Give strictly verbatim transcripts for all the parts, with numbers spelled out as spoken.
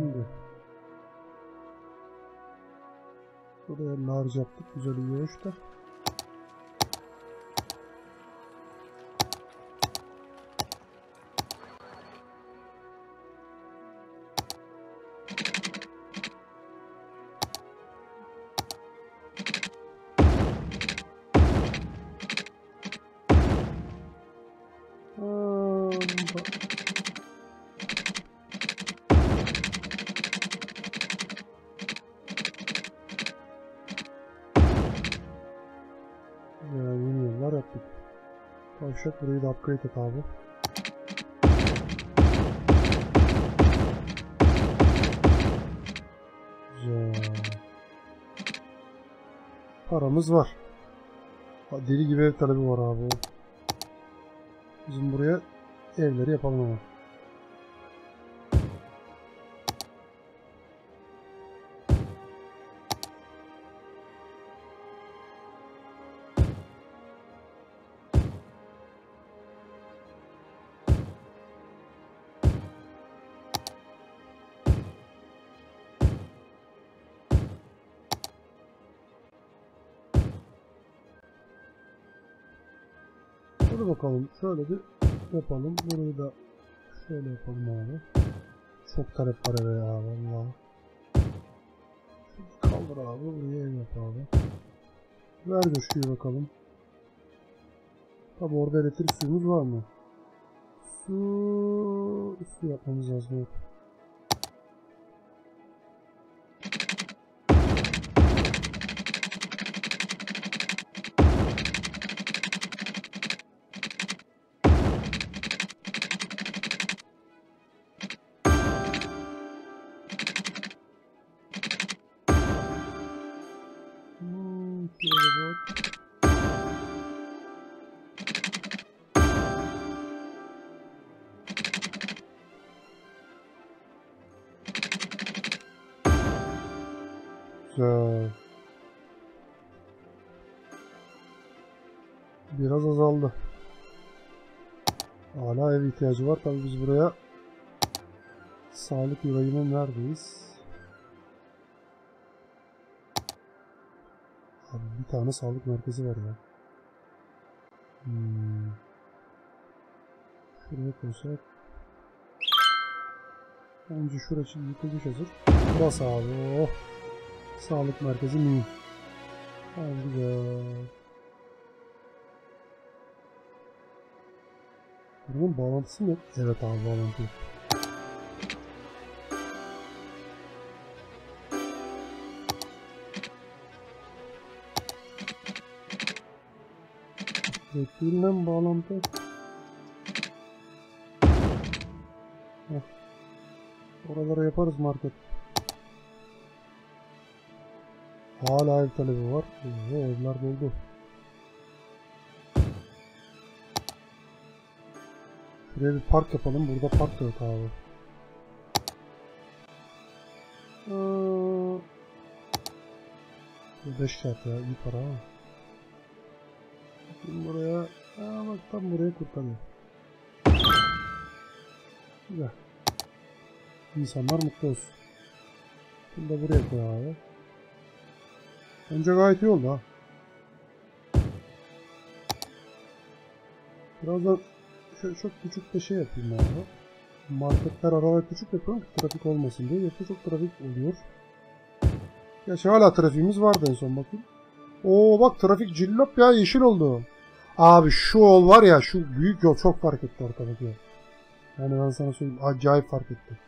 Şimdi buraya large yaptık, güzel iyi hoş da. Tavşak burayı da upgrade et abi. Güzel. Paramız var. Deli gibi ev talebi var abi. Bizim buraya evleri yapalım ama. Hadi bakalım, şöyle bir yapalım, burayı da şöyle yapalım abi. Çok talep var eve ya valla. Kaldır abi, buraya ev yap abi. Ver göçlüğü bakalım. Tabi orada elektrik suyumuz var mı? Su, su yapmamız lazım. Biraz azaldı. Hala ev ihtiyacı var. Tabii biz buraya sağlık yurayımın neredeyiz? Abi bir tane sağlık merkezi var ya. Hmm. Şuraya koysak. Önce şurası yıkılmış hazır. Bas abi. Oh. Sağlık merkezi mi? Hadi ya. Bunun bağlantısı mı? Evet abi, bağlantı. Bekleyin bağlantı. Heh. Oralara yaparız market. Hala ev talebi var. Ee, evler doldu. Buraya bir park yapalım. Burada park yok abi. Ee, beş kağıt ya. İyi para ama. Bakın buraya. Aa, bak tam buraya kurtarıyor. Güzel. İnsanlar mutlu olsun. Bunu da buraya koy abi. Önce gayet iyi oldu ha. Biraz da şöyle çok küçük bir şey yapayım abi. Marketler aralar küçük yapıyorum ki trafik olmasın diye. Yoksa çok trafik oluyor. Gerçi hala trafiğimiz vardı en son bakayım. Oo bak trafik cillop ya, yeşil oldu. Abi şu yol var ya, şu büyük yol çok fark etti ortadaki yol. Yani ben sana söyleyeyim, acayip fark etti.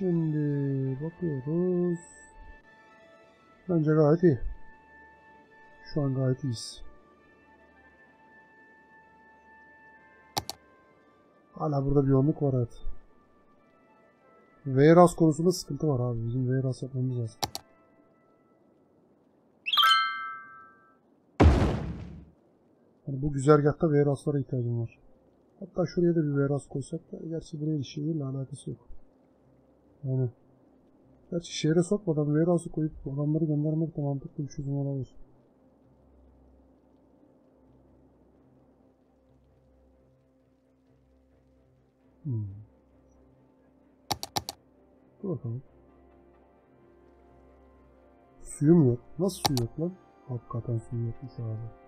Şimdi bakıyoruz. Bence gayet iyi. Şu an gayet iyiyiz. Hala burada bir yoğunluk var evet. Warehouse konusunda sıkıntı var abi. Bizim warehouse yapmamız lazım. Yani bu güzergahta warehouse'lara ihtiyacım var. Hatta şuraya da bir warehouse koysak da, gerçi buraya bir şeyle alakası yok. Yani Gerçi şehre sokmadan warehouse'u koyup adamları göndermek de mantıklı bir çözüm olabilir. Hmm. Dur bakalım. Suyum yok. Nasıl su yok lan? Hakikaten suyu yokmuş abi.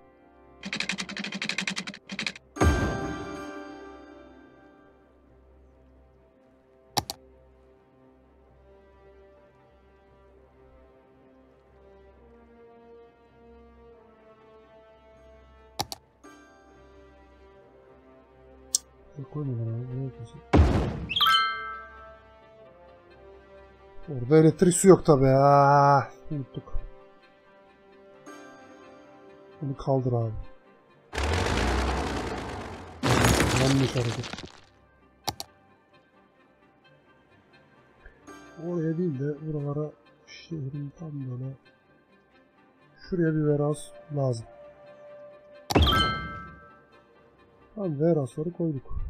Orada elektrik su yok tabi ya. Unuttuk. Bunu kaldır abi. Yanlış hareket. Oraya değil de buralara şehrin tam böyle şuraya bir veras lazım. Tam verasları koyduk.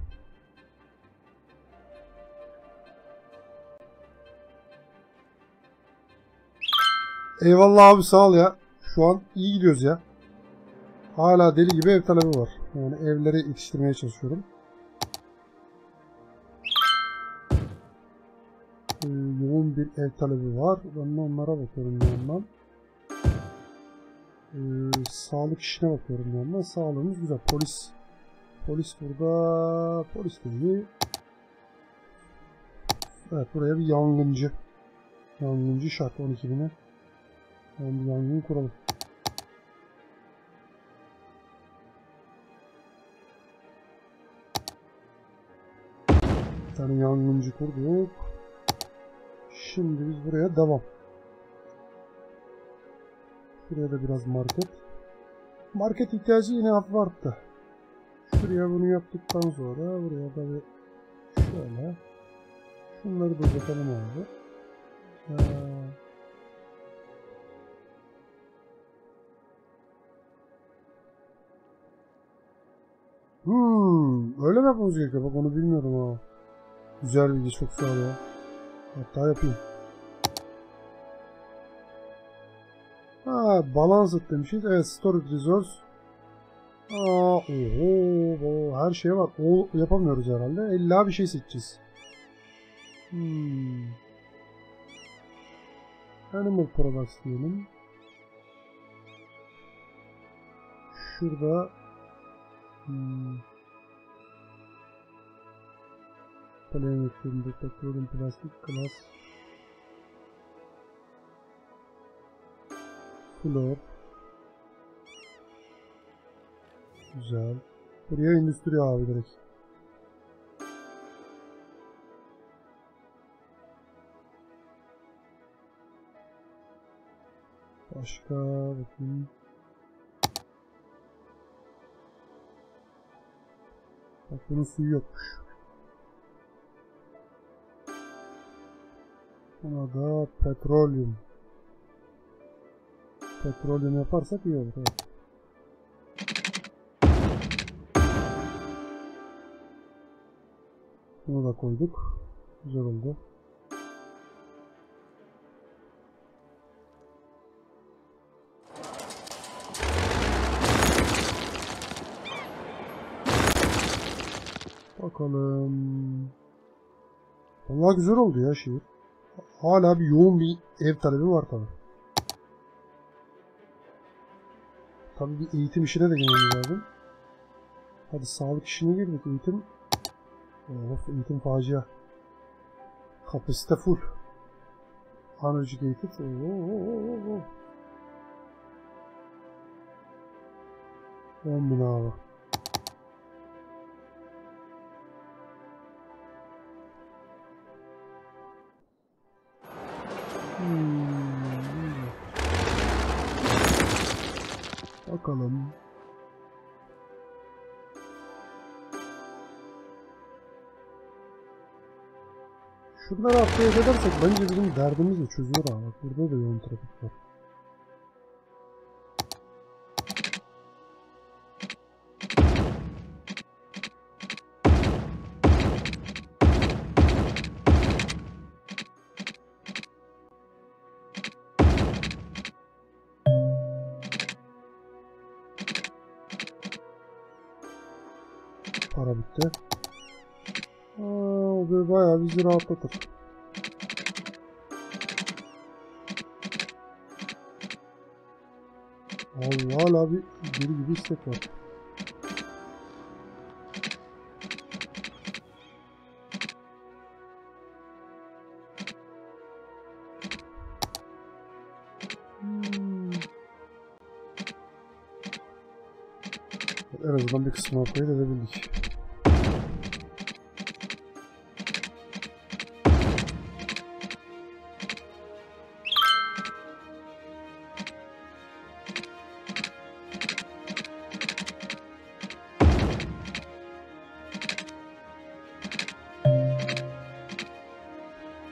Eyvallah abi, sağ ol ya. Şu an iyi gidiyoruz ya. Hala deli gibi ev talebi var. Yani evlere yetiştirmeye çalışıyorum. Ee, yoğun bir ev talebi var. Ben de onlara bakıyorum yandan. Ee, sağlık işine bakıyorum yandan. Sağlığımız güzel. Polis. Polis burada. Polis değil. Evet, buraya bir yangıncı. Yangıncı şart on iki bine. Yani yangını kuralım. Bir tane yangıncı kurduk. Şimdi biz buraya devam. Şuraya da biraz market. Market ihtiyacı yine hafif arttı. Şuraya bunu yaptıktan sonra buraya da bir şöyle. Şunları da bakalım abi. Ee, Hmm, öyle mi yapmamız gerekiyor? Bak onu bilmiyorum ha. Güzel bilgi, çok sağ ol ya. Hatta yapayım. Ha, balance it demişiz. Evet, storage resource. Aa, oho, her şeye bak. O yapamıyoruz herhalde. İlla bir şey seçeceğiz. Hmm. Animal products diyelim. Şurada. Hmm. Kalem yüklerinde takıyorum, plastik klas flor. Güzel. Buraya endüstri abi direkt. Başka bakayım. Bak bunun suyu yokmuş. Buna da petrolyum. Petrolyum yaparsak iyi olur. Evet. Bunu da koyduk. Güzel oldu. Bakalım. Vallahi güzel oldu ya şehir. Hala bir yoğun bir ev talebi var tabi. Tabi bir eğitim işine de gelmemiz lazım. Hadi sağlık işine girdik, eğitim. Of, eğitim facia. Kapasite full. Analogic eğitim. Oo. on bin abi. Bakalım. Şunları haftaya edersek bence bizim derdimiz de çözülür abi. Burada da yoğun trafik var. Para bitti. Aa, o böyle bayağı bizi rahatlatır. Allah hala bir deli gibi istek var. En azından bir kısmını okuyup edebildik.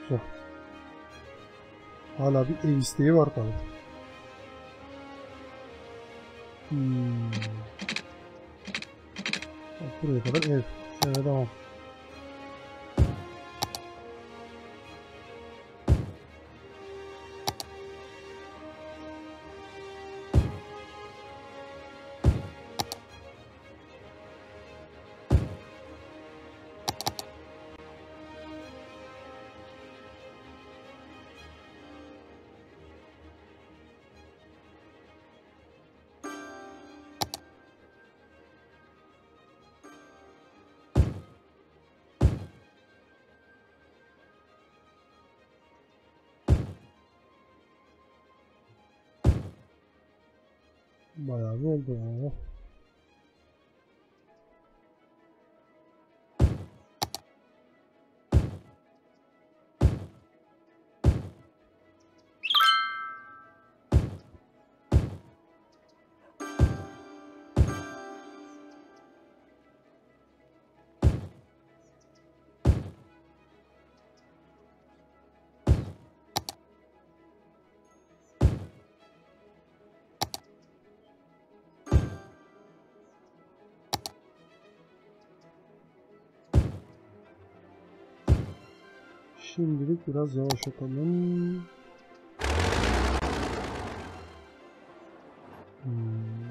Güzel. Hala bir ev isteği var tabii. Hmm. Buraya kadar ev. Evet, tamam. Bayağı bir oldu ya. Şimdilik biraz yavaş atalım. Hmm.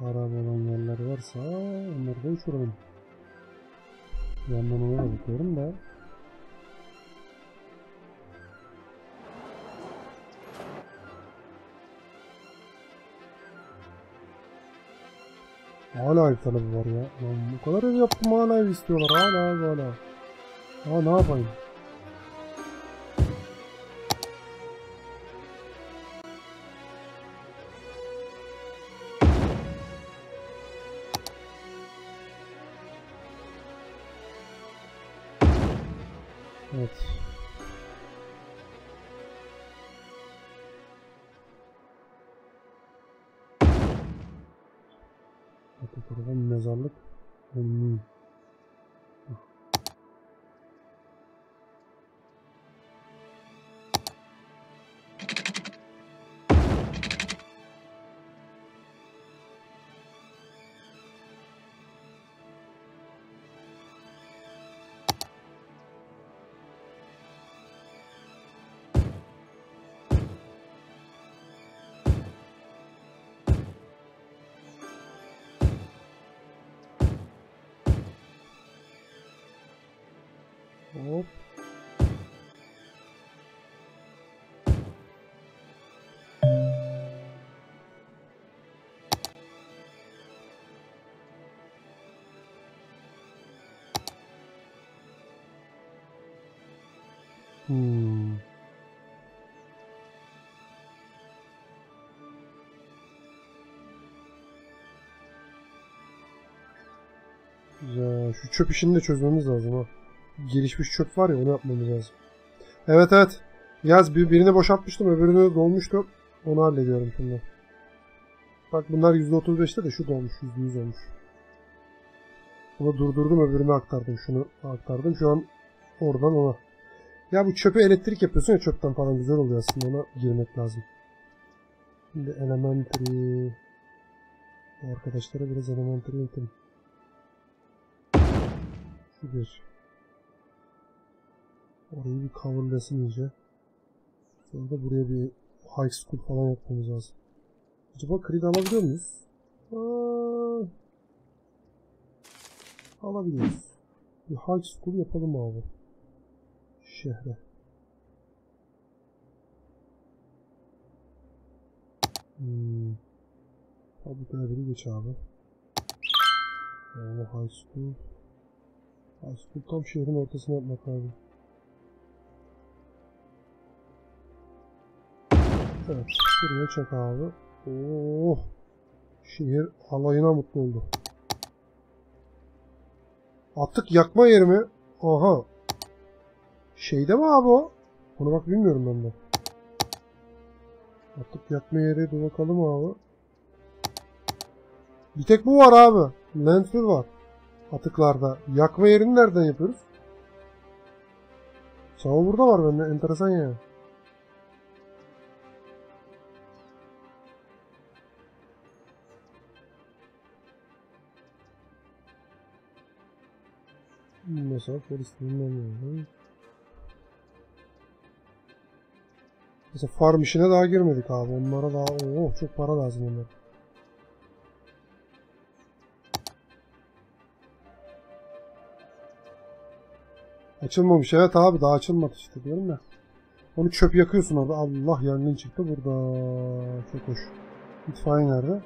Araba olan yerler varsa onları da uçuralım. Yandan ona bakıyorum da. Hala ev talebi var ya. Lan bu kadar ev yaptım hala ev istiyorlar. Hala hala. Aa, ne yapayım? Evet. Burada mezarlık. Hmm. Hop. Hmm. Güzel. Şu çöp işini de çözmemiz lazım ha. Gelişmiş çöp var ya, onu yapmamız lazım. Evet evet. Yaz bir, birini boşaltmıştım, öbürünü dolmuştu. Onu hallediyorum şimdi. Bak bunlar yüzde otuz beş'te de şu dolmuş, yüzde yüz olmuş. Bunu durdurdum, öbürünü aktardım. Şunu aktardım. Şu an oradan ona. Ya bu çöpe elektrik yapıyorsun ya, çöpten falan güzel oluyor aslında. Ona girmek lazım. Şimdi elementary. Arkadaşlara biraz elementary yapayım. Bir. Orayı bir coverlasın iyice. Sonra da buraya bir high school falan yapmamız lazım. Acaba kredi alabiliyor muyuz? Aa. alabiliriz. Bir high school yapalım abi. Şehre. Hmm. Abi bir geç abi. Yani high school. High school tam şehrin ortasına yapmak abi. Evet, şuraya çek abi. Oo, şehir alayına mutlu oldu. Atık yakma yeri mi? Aha. Şeyde mi abi o? Ona bak bilmiyorum ben de. Atık yakma yeri, dur bakalım abi. Bir tek bu var abi. Landfill var. Atıklarda. Yakma yerini nereden yapıyoruz? Sağ ol, burada var bende. Enteresan yani. Mesela polisliğinden mesela farm işine daha girmedik abi. Onlara daha oh, çok para lazım onlara. Açılmamış evet abi, daha açılmadı işte diyorum ya. Onu çöp yakıyorsun orada. Allah, yangın çıktı burada. Çok hoş. İtfaiye nerede?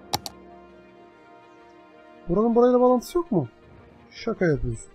Buranın burayla bağlantısı yok mu? Şaka yapıyorsun.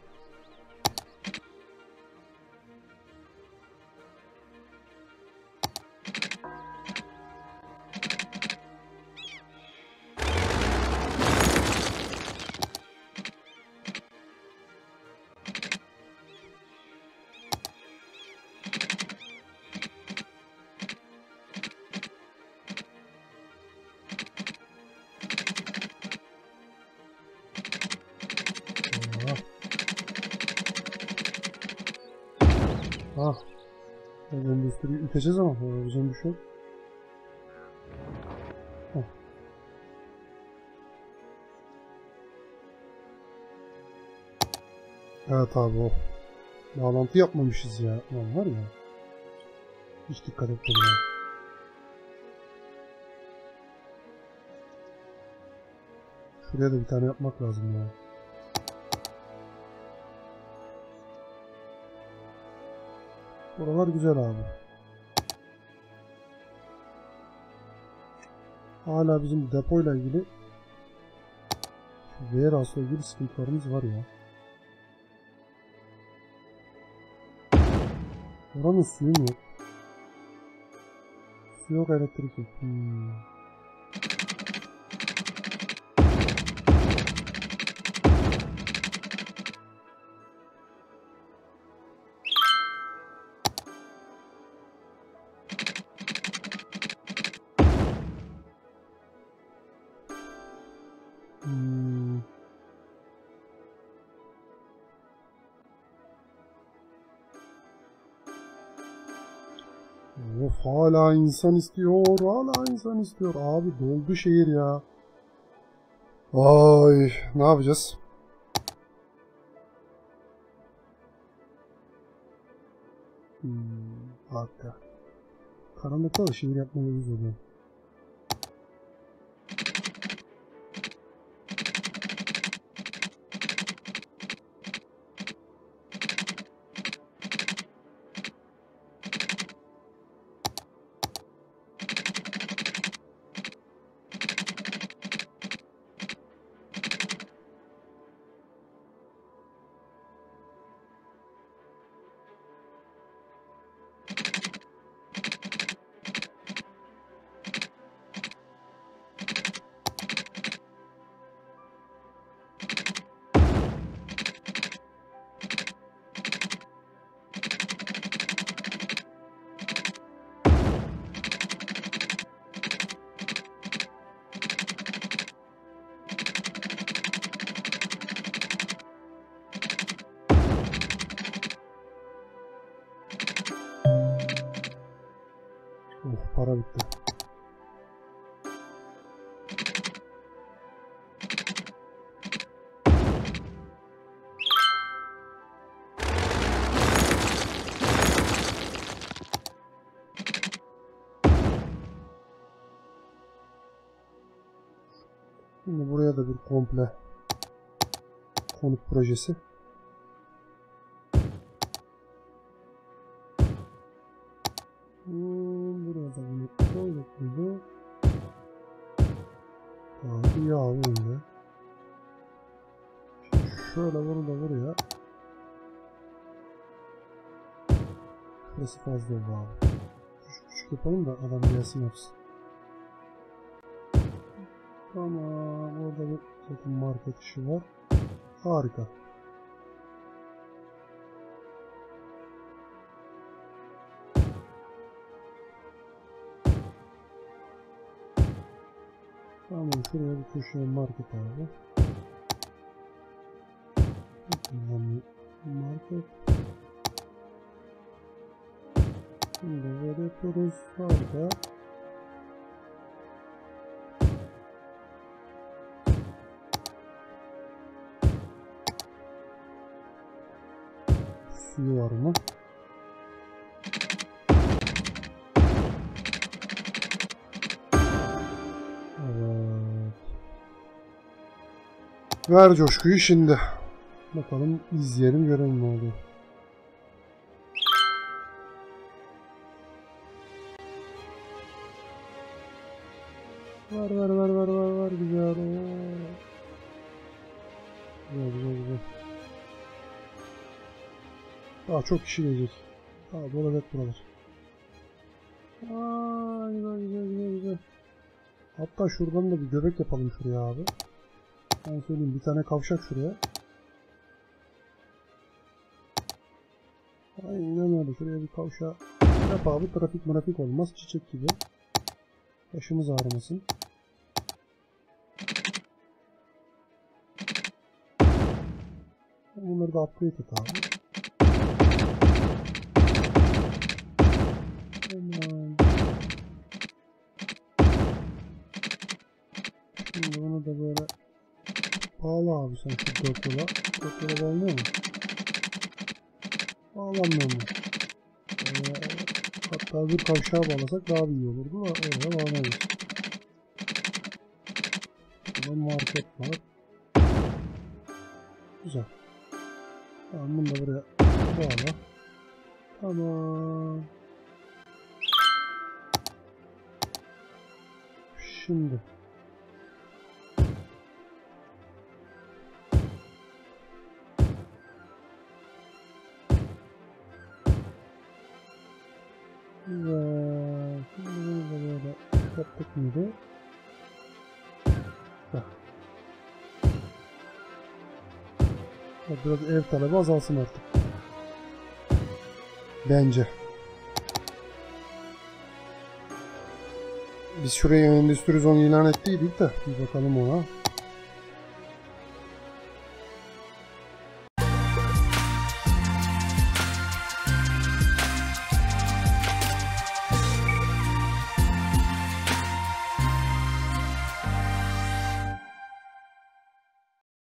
Ah, ben üstü bir üteceğiz ama güzel bir şey. Heh. Evet abi o. Bağlantı yapmamışız ya. Lan var ya. Hiç dikkat etmedim. Şuraya da bir tane yapmak lazım ya. Buralar güzel abi. Hala bizim depoyla ilgili warehouse ile ilgili sıkıntılarımız var ya. Buranın suyu yok. Su yok, elektrik yok. Hmm. Of, hala insan istiyor, hala insan istiyor. Abi doldu şehir ya. Ay, ne yapacağız? Hmm, hatta. Karanlıkta da şehir yapmamız oluyor. Para bitti. Şimdi buraya da bir komple Konut projesi. Hmm, buraya da bunu koyduk gibi. Tamam, iyi aldım ya. Şöyle bunu da buraya. Burası fazla oldu abi. Küçük küçük yapalım da adam gelsin yapsın. Tamam, orada bir takım market işi var. Harika. Tamam, şuraya bir köşeye market abi. Market. Şimdi böyle yapıyoruz. Harika. Suyu var mı? Evet. Ver coşkuyu şimdi. Bakalım izleyelim, görelim ne oluyor. Var var var var var var güzel. Güzel güzel güzel. Daha çok kişi gelecek. Daha buralar buralar. Aaa güzel güzel güzel güzel. Hatta şuradan da bir göbek yapalım şuraya abi. Ben söyleyeyim, bir tane kavşak şuraya. Aynen öyle, şuraya bir kavşağı yap abi, trafik mrafik olmaz, çiçek gibi. Başımız ağrımasın. Bunları da upgrade et abi. Aman. Şimdi bunu da böyle bağla abi sen şu dört yola. Dört yola bağlanıyor mu? Bağlanmıyor mu? Ee, hatta bir kavşağa bağlasak daha iyi olurdu da öyle bağlanıyoruz. Burada market var. Güzel. Tamam, bunu da buraya bağla. Tamam. Şimdi. Güzel. Şimdi bunu da böyle yaptık şimdi. Biraz ev talebi azalsın artık. Bence. Biz şuraya endüstri zonu ilan ettiydik de. Bir bakalım ona.